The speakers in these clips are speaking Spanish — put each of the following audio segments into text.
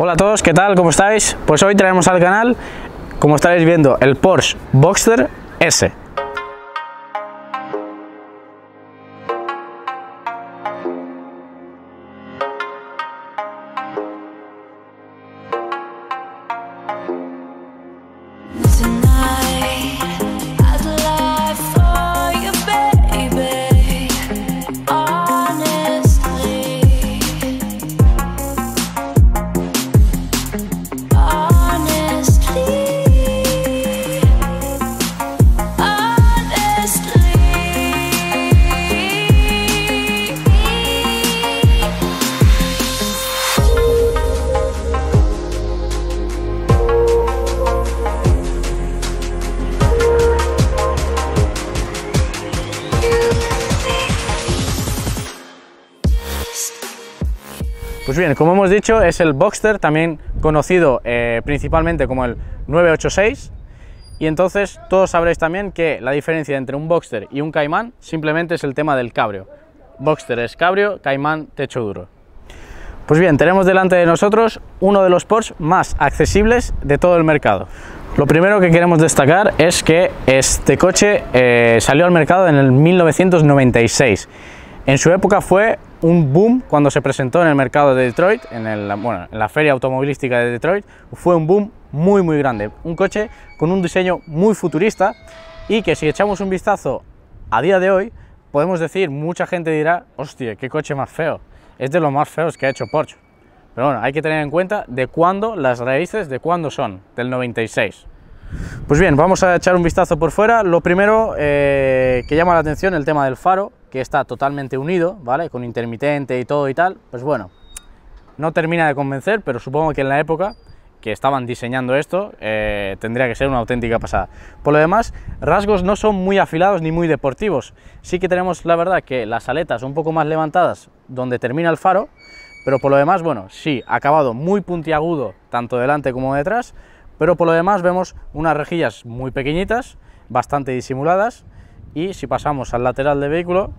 Hola a todos, ¿qué tal? ¿Cómo estáis? Pues hoy traemos al canal, como estaréis viendo, el Porsche Boxster S. Pues bien, como hemos dicho, es el Boxster, también conocido principalmente como el 986, y entonces todos sabréis también que la diferencia entre un Boxster y un Caimán simplemente es el tema del cabrio. Boxster es cabrio, Caimán techo duro. Pues bien, tenemos delante de nosotros uno de los Porsche más accesibles de todo el mercado. Lo primero que queremos destacar es que este coche salió al mercado en el 1996. En su época fue un boom cuando se presentó en el mercado de Detroit, en la feria automovilística de Detroit, fue un boom muy muy grande, un coche con un diseño muy futurista y que si echamos un vistazo a día de hoy, podemos decir, mucha gente dirá, hostia, qué coche más feo, es de los más feos que ha hecho Porsche, pero bueno, hay que tener en cuenta de cuándo las raíces, de cuándo son, del 96. Pues bien, vamos a echar un vistazo por fuera. Lo primero que llama la atención, el tema del faro, que está totalmente unido, ¿vale? Con intermitente y todo y tal. Pues bueno, no termina de convencer, pero supongo que en la época que estaban diseñando esto tendría que ser una auténtica pasada. Por lo demás, rasgos no son muy afilados ni muy deportivos. Sí que tenemos, la verdad, que las aletas un poco más levantadas donde termina el faro, pero por lo demás, bueno, sí, acabado muy puntiagudo tanto delante como detrás, pero por lo demás vemos unas rejillas muy pequeñitas, bastante disimuladas, y si pasamos al lateral del vehículo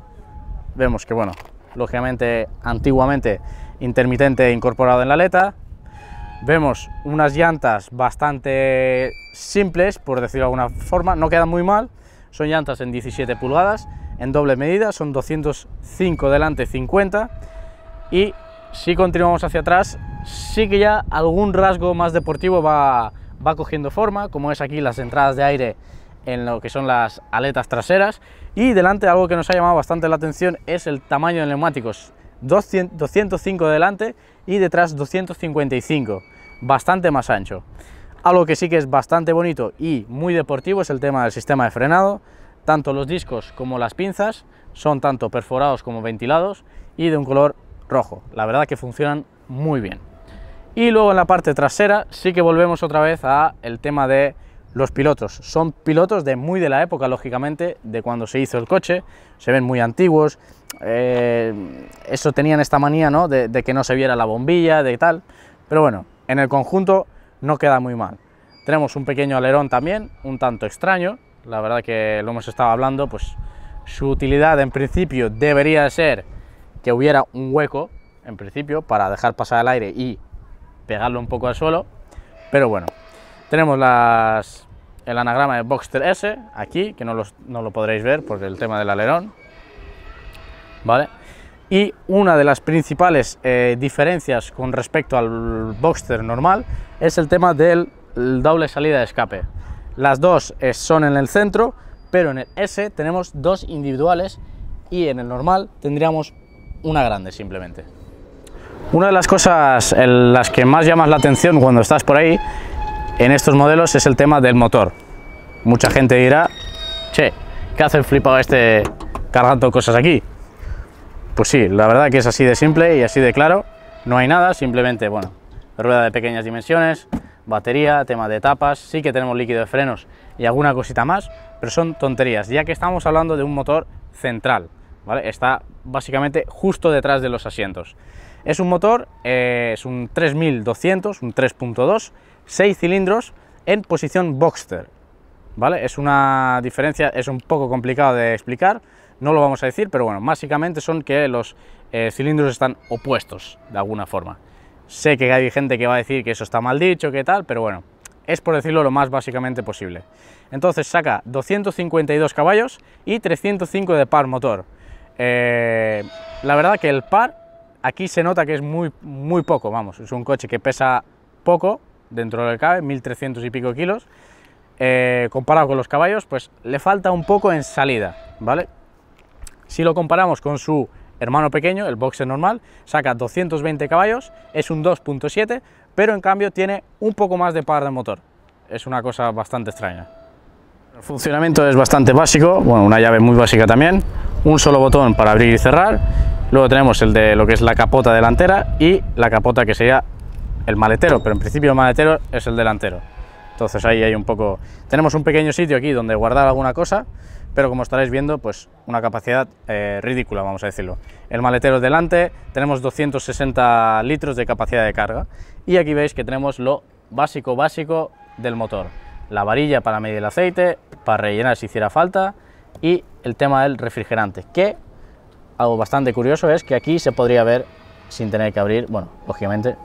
vemos que, bueno, lógicamente antiguamente intermitente incorporado en la aleta, vemos unas llantas bastante simples, por decirlo de alguna forma, no quedan muy mal, son llantas en 17 pulgadas, en doble medida, son 205 delante, 50, y si continuamos hacia atrás, sí que ya algún rasgo más deportivo va cogiendo forma, como es aquí las entradas de aire en lo que son las aletas traseras, y delante algo que nos ha llamado bastante la atención es el tamaño de neumáticos, 205 delante y detrás 255, bastante más ancho. Algo que sí que es bastante bonito y muy deportivo es el tema del sistema de frenado, tanto los discos como las pinzas son tanto perforados como ventilados y de un color rojo, la verdad que funcionan muy bien. Y luego en la parte trasera sí que volvemos otra vez a el tema de los pilotos, son pilotos de muy de la época, lógicamente, de cuando se hizo el coche, se ven muy antiguos, eso tenían esta manía, ¿no?, de que no se viera la bombilla, de tal, pero bueno, en el conjunto no queda muy mal. Tenemos un pequeño alerón también, un tanto extraño, la verdad que lo hemos estado hablando, pues su utilidad en principio debería ser que hubiera un hueco, en principio, para dejar pasar el aire y pegarlo un poco al suelo, pero bueno. Tenemos el anagrama de Boxster S aquí, que no lo podréis ver por el tema del alerón, ¿vale? Y una de las principales diferencias con respecto al Boxster normal es el tema del doble salida de escape. Las dos son en el centro, pero en el S tenemos dos individuales y en el normal tendríamos una grande simplemente. Una de las cosas en las que más llamas la atención cuando estás por ahí en estos modelos es el tema del motor. Mucha gente dirá, che, ¿qué hace el flipado este cargando cosas aquí? Pues sí, la verdad que es así de simple y así de claro, no hay nada, simplemente, bueno, rueda de pequeñas dimensiones, batería, tema de tapas, sí que tenemos líquido de frenos y alguna cosita más, pero son tonterías, ya que estamos hablando de un motor central, ¿vale? Está básicamente justo detrás de los asientos. Es un motor, es un 3200, un 3.2, 6 cilindros en posición Boxster, ¿vale? Es una diferencia, es un poco complicado de explicar, no lo vamos a decir, pero bueno, básicamente son que los cilindros están opuestos de alguna forma. Sé que hay gente que va a decir que eso está mal dicho, que tal, pero bueno, es por decirlo lo más básicamente posible. Entonces saca 252 caballos y 305 de par motor. La verdad que el par aquí se nota que es muy poco, vamos, es un coche que pesa poco dentro de lo que cabe, 1300 y pico kilos, comparado con los caballos, pues le falta un poco en salida, ¿vale? Si lo comparamos con su hermano pequeño, el Boxster normal, saca 220 caballos, es un 2.7, pero en cambio tiene un poco más de par de motor. Es una cosa bastante extraña. El funcionamiento es bastante básico, bueno, una llave muy básica también, un solo botón para abrir y cerrar, luego tenemos el de lo que es la capota delantera y la capota que sería el maletero, pero en principio el maletero es el delantero. Entonces ahí hay un poco... Tenemos un pequeño sitio aquí donde guardar alguna cosa, pero como estaréis viendo, pues una capacidad ridícula, vamos a decirlo. El maletero delante, tenemos 260 litros de capacidad de carga. Y aquí veis que tenemos lo básico del motor. La varilla para medir el aceite, para rellenar si hiciera falta, y el tema del refrigerante, que algo bastante curioso es que aquí se podría ver sin tener que abrir, bueno, lógicamente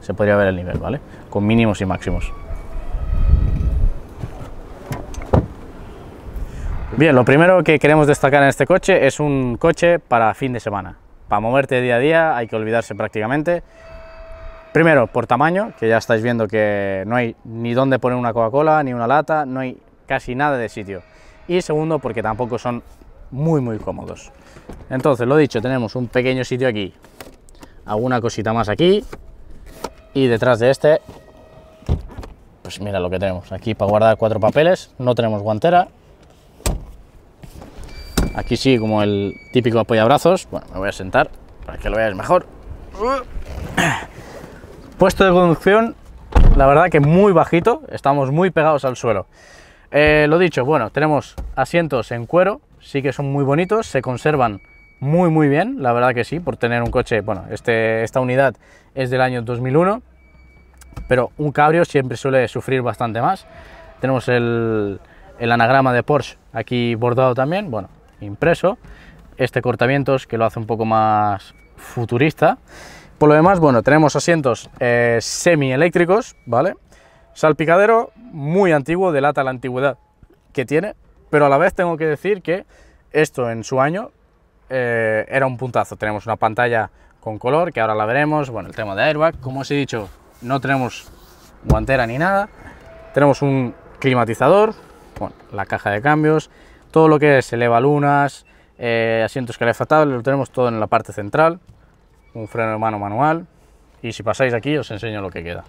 se podría ver el nivel, ¿vale? Con mínimos y máximos. Bien, lo primero que queremos destacar en este coche es un coche para fin de semana. Para moverte día a día hay que olvidarse prácticamente. Primero, por tamaño, que ya estáis viendo que no hay ni dónde poner una Coca-Cola, ni una lata, no hay casi nada de sitio. Y segundo, porque tampoco son muy cómodos. Entonces, lo dicho, tenemos un pequeño sitio aquí, alguna cosita más aquí, y detrás de este, pues mira lo que tenemos. Aquí para guardar 4 papeles, no tenemos guantera. Aquí sí, como el típico apoyabrazos. Bueno, me voy a sentar para que lo veáis mejor. Puesto de conducción, la verdad que muy bajito, estamos muy pegados al suelo. Lo dicho, bueno, tenemos asientos en cuero, sí que son muy bonitos, se conservan muy bien, la verdad que sí, por tener un coche, bueno, esta unidad es del año 2001, pero un cabrio siempre suele sufrir bastante más. Tenemos el anagrama de Porsche aquí bordado también, bueno, impreso, este cortavientos que lo hace un poco más futurista. Por lo demás, bueno, tenemos asientos semi-eléctricos, ¿vale? Salpicadero muy antiguo, delata la antigüedad que tiene, pero a la vez tengo que decir que esto en su año era un puntazo. Tenemos una pantalla con color, que ahora la veremos, bueno, el tema de airbag, como os he dicho, no tenemos guantera ni nada, tenemos un climatizador, bueno, la caja de cambios, todo lo que es elevalunas, asientos calefactables, lo tenemos todo en la parte central, un freno de mano manual, y si pasáis aquí os enseño lo que queda.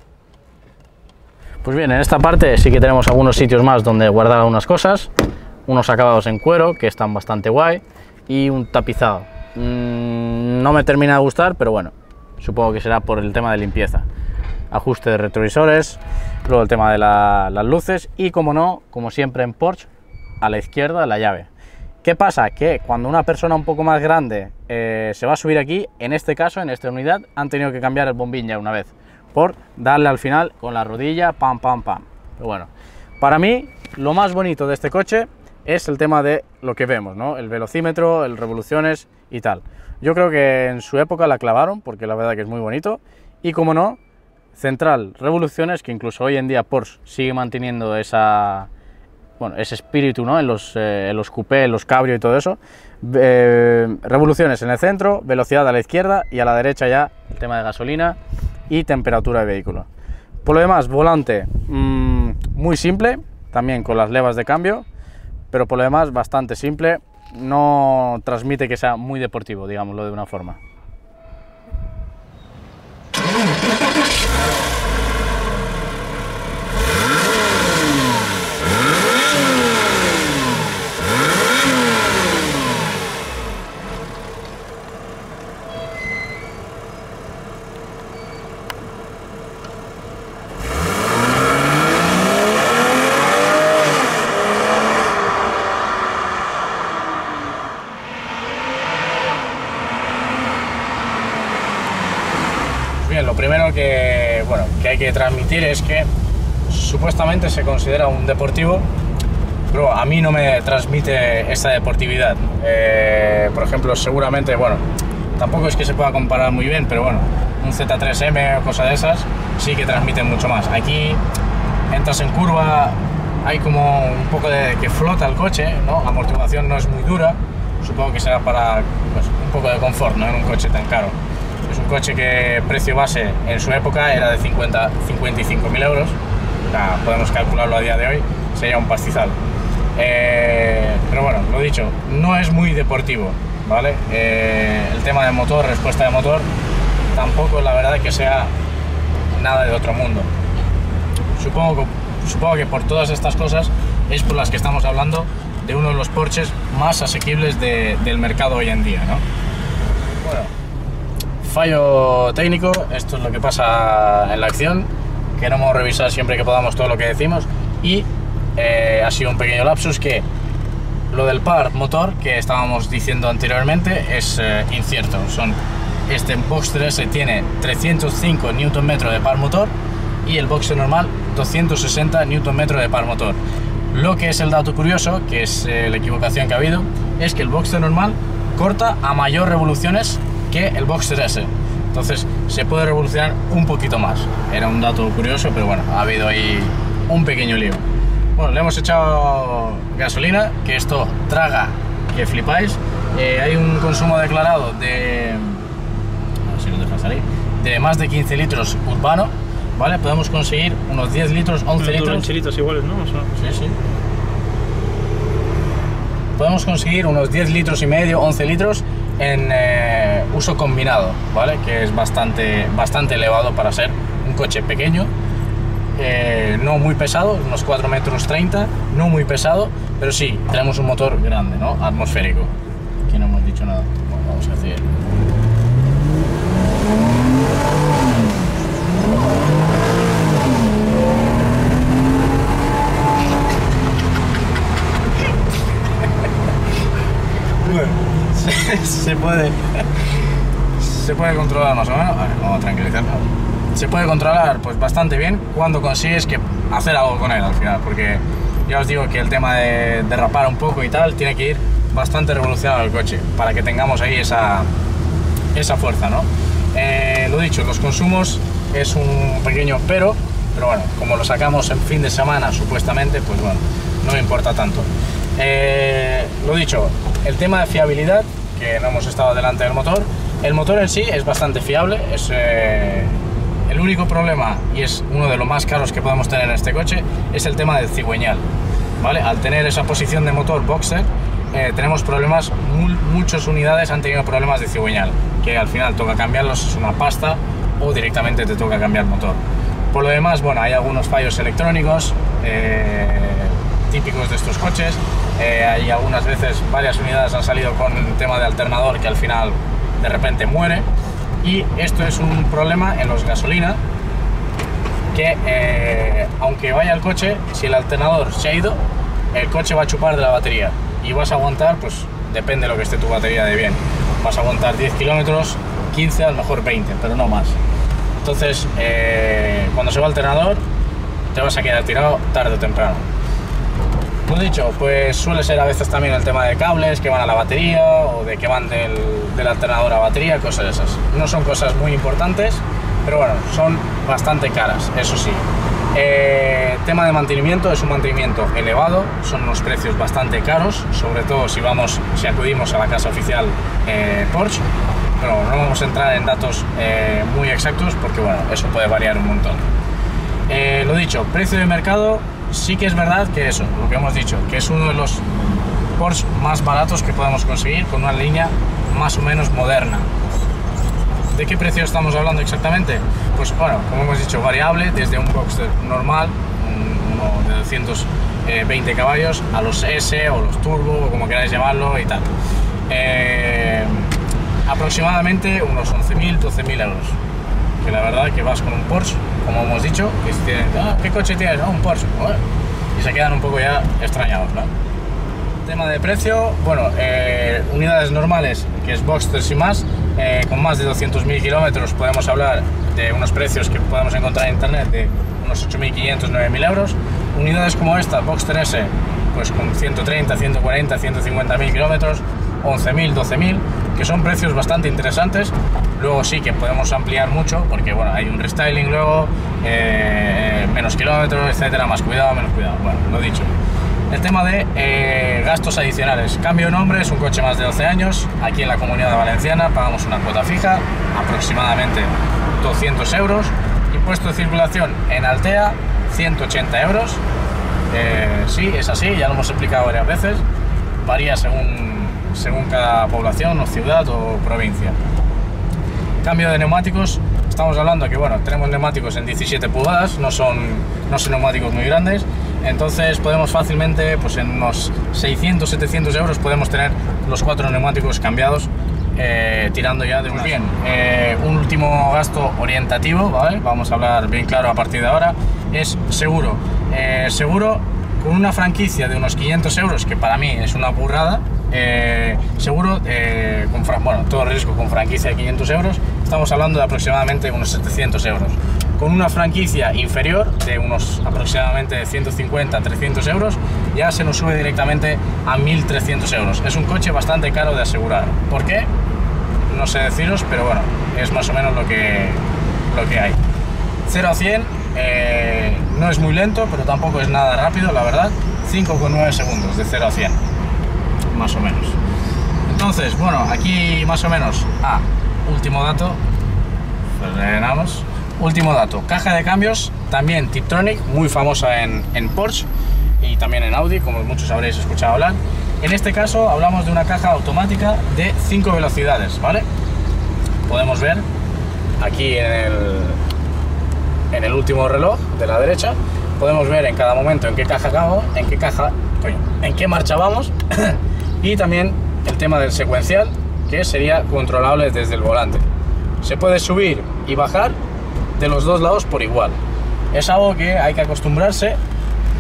Pues bien, en esta parte sí que tenemos algunos sitios más donde guardar algunas cosas, unos acabados en cuero que están bastante guay y un tapizado. No me termina de gustar, pero bueno, supongo que será por el tema de limpieza. Ajuste de retrovisores, luego el tema de las luces y, como no, como siempre en Porsche, a la izquierda la llave. ¿Qué pasa? Que cuando una persona un poco más grande se va a subir aquí, en este caso, en esta unidad, han tenido que cambiar el bombín ya una vez, por darle al final con la rodilla, pam. Pero bueno, para mí lo más bonito de este coche es el tema de lo que vemos, ¿no? El velocímetro, el revoluciones y tal. Yo creo que en su época la clavaron, porque la verdad que es muy bonito. Y como no, central, revoluciones, que incluso hoy en día Porsche sigue manteniendo ese espíritu, ¿no? En los coupé, en los cabrio y todo eso. Revoluciones en el centro, velocidad a la izquierda y a la derecha ya el tema de gasolina y temperatura de vehículo. Por lo demás, volante muy simple, también con las levas de cambio, pero por lo demás bastante simple, no transmite que sea muy deportivo, digámoslo de una forma. Lo primero que hay que transmitir es que supuestamente se considera un deportivo, pero a mí no me transmite esta deportividad. Por ejemplo, seguramente, bueno, tampoco es que se pueda comparar muy bien, pero bueno, un Z3M o cosas de esas, sí que transmiten mucho más. Aquí entras en curva, hay como un poco de que flota el coche, ¿no? La amortiguación no es muy dura, supongo que será para, pues, un poco de confort, ¿no? En un coche tan caro. Es un coche que precio base en su época era de 55.000 euros, o sea, podemos calcularlo a día de hoy, sería un pastizal. Pero bueno, lo dicho, no es muy deportivo, ¿vale? El tema del motor, respuesta de motor, tampoco la verdad que sea nada de otro mundo. Supongo que por todas estas cosas es por las que estamos hablando de uno de los Porsches más asequibles del mercado hoy en día, ¿no? Bueno, fallo técnico, esto es lo que pasa en la acción. Queremos revisar siempre que podamos todo lo que decimos y ha sido un pequeño lapsus, que lo del par motor que estábamos diciendo anteriormente es incierto. Este Boxster S tiene 305 Nm de par motor y el Boxster normal 260 Nm de par motor. Lo que es el dato curioso, que es la equivocación que ha habido, es que el Boxster normal corta a mayor revoluciones que el Boxster S. Entonces se puede revolucionar un poquito más. Era un dato curioso, pero bueno, ha habido ahí un pequeño lío. Bueno, le hemos echado gasolina, que esto traga que flipáis. Hay un consumo declarado de... A ver si lo deja salir. De más de 15 litros urbano, ¿vale? Podemos conseguir unos 10 litros, 11 litros... Mochilitas iguales, ¿no? O sea, sí, sí. Podemos conseguir unos 10 litros y medio, 11 litros en uso combinado, ¿vale? Que es bastante elevado para ser un coche pequeño. No muy pesado, unos 4,30 metros, no muy pesado, pero sí, tenemos un motor grande, ¿no? Atmosférico. Aquí no hemos dicho nada. Bueno, vamos a hacer... Bueno, se puede controlar más o menos. A ver, vamos a tranquilizarlo. Se puede controlar pues bastante bien cuando consigues que hacer algo con él al final, porque ya os digo que el tema de derrapar un poco y tal tiene que ir bastante revolucionado el coche para que tengamos ahí esa fuerza, ¿no? Lo dicho, los consumos es un pequeño pero bueno, como lo sacamos en fin de semana supuestamente, pues bueno, no me importa tanto. Lo dicho, el tema de fiabilidad, que no hemos estado delante del motor, el motor en sí es bastante fiable, es... El único problema, y es uno de los más caros que podemos tener en este coche, es el tema del cigüeñal, ¿vale? Al tener esa posición de motor Boxster, tenemos problemas, muchas unidades han tenido problemas de cigüeñal, que al final toca cambiarlos, es una pasta, o directamente te toca cambiar motor. Por lo demás, bueno, hay algunos fallos electrónicos típicos de estos coches, hay algunas veces, varias unidades han salido con el tema de alternador que al final de repente muere. Y esto es un problema en los gasolina, que aunque vaya el coche, si el alternador se ha ido, el coche va a chupar de la batería y vas a aguantar, pues depende de lo que esté tu batería de bien, vas a aguantar 10 kilómetros, 15, a lo mejor 20, pero no más. Entonces cuando se va el alternador te vas a quedar tirado tarde o temprano. Como he dicho, pues suele ser a veces también el tema de cables que van a la batería o de que van del alternador a batería, cosas de esas. No son cosas muy importantes, pero bueno, son bastante caras, eso sí. Tema de mantenimiento, es un mantenimiento elevado, son unos precios bastante caros, sobre todo si acudimos a la casa oficial Porsche, pero no vamos a entrar en datos muy exactos porque bueno, eso puede variar un montón. Lo dicho, precio de mercado. Sí que es verdad que eso, lo que hemos dicho, que es uno de los Porsche más baratos que podemos conseguir con una línea más o menos moderna. ¿De qué precio estamos hablando exactamente? Pues bueno, como hemos dicho, variable, desde un Boxster normal, uno de 220 caballos, a los S o los Turbo, o como queráis llamarlo y tal. Aproximadamente unos 11.000, 12.000 euros. Que la verdad que vas con un Porsche, como hemos dicho, que tienen, ah, ¿qué coche tienes? Ah, un Porsche, bueno, y se quedan un poco ya extrañados, ¿no? Tema de precio, bueno, unidades normales, que es Boxster y más, con más de 200.000 kilómetros podemos hablar de unos precios que podemos encontrar en internet de unos 8.500, 9.000 euros. Unidades como esta, Boxster S, pues con 130, 140, 150.000 kilómetros, 11.000, 12.000, que son precios bastante interesantes. Luego sí que podemos ampliar mucho, porque bueno, hay un restyling luego, menos kilómetros, etcétera, más cuidado, menos cuidado. Bueno, lo dicho. El tema de gastos adicionales. Cambio de nombre, es un coche más de 12 años. Aquí en la Comunidad Valenciana pagamos una cuota fija, aproximadamente 200 euros. Impuesto de circulación en Altea, 180 euros. Sí, es así, ya lo hemos explicado varias veces. Varía según cada población o ciudad o provincia. Cambio de neumáticos. Estamos hablando que bueno, tenemos neumáticos en 17 pulgadas, no son neumáticos muy grandes. Entonces podemos fácilmente, pues en unos 600-700 euros podemos tener los 4 neumáticos cambiados, tirando ya de unos. Bien, un último gasto orientativo, ¿vale? Vamos a hablar bien claro a partir de ahora, es seguro. Seguro con una franquicia de unos 500 euros, que para mí es una burrada. Seguro, bueno, todo riesgo con franquicia de 500 euros, estamos hablando de aproximadamente unos 700 euros. Con una franquicia inferior de unos aproximadamente 150-300 euros, ya se nos sube directamente a 1.300 euros. Es un coche bastante caro de asegurar. ¿Por qué? No sé deciros, pero bueno, es más o menos lo que hay. 0 a 100 no es muy lento, pero tampoco es nada rápido, la verdad. 5,9 segundos de 0 a 100. Más o menos. Entonces, bueno, aquí más o menos. Último dato. Frenamos. Último dato. Caja de cambios. También Tiptronic, muy famosa en Porsche y también en Audi, como muchos habréis escuchado hablar. En este caso hablamos de una caja automática de 5 velocidades, ¿vale? Podemos ver aquí en el último reloj de la derecha, podemos ver en cada momento en qué caja acabo, en qué marcha vamos. Y también el tema del secuencial, que sería controlable desde el volante. Se puede subir y bajar de los dos lados por igual. Es algo que hay que acostumbrarse.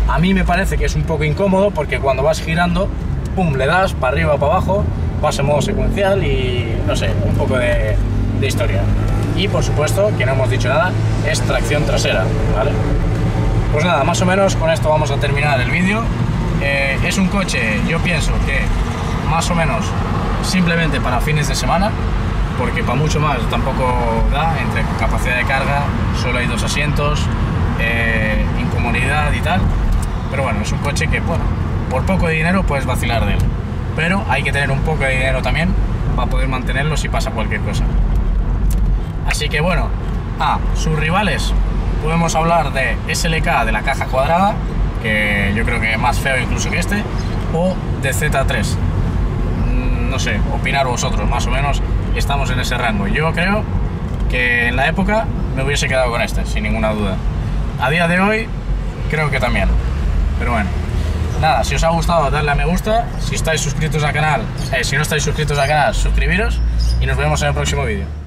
A mí me parece que es un poco incómodo, porque cuando vas girando, pum, le das para arriba o para abajo, vas en modo secuencial y no sé, un poco de historia. Y por supuesto, que no hemos dicho nada, es tracción trasera, ¿vale? Pues nada, más o menos con esto vamos a terminar el vídeo. Es un coche, yo pienso que más o menos simplemente para fines de semana, porque para mucho más tampoco da, entre capacidad de carga, solo hay 2 asientos, incomodidad y tal. Pero bueno, es un coche que, bueno, por poco de dinero puedes vacilar de él, pero hay que tener un poco de dinero también para poder mantenerlo si pasa cualquier cosa. Así que bueno, sus rivales, podemos hablar de SLK, de la caja cuadrada, que yo creo que es más feo incluso que este, o de Z3. No sé, opinar vosotros, más o menos estamos en ese rango. Yo creo que en la época me hubiese quedado con este, sin ninguna duda. A día de hoy creo que también. Pero bueno, nada, si os ha gustado darle a me gusta, si no estáis suscritos al canal, suscribiros y nos vemos en el próximo vídeo.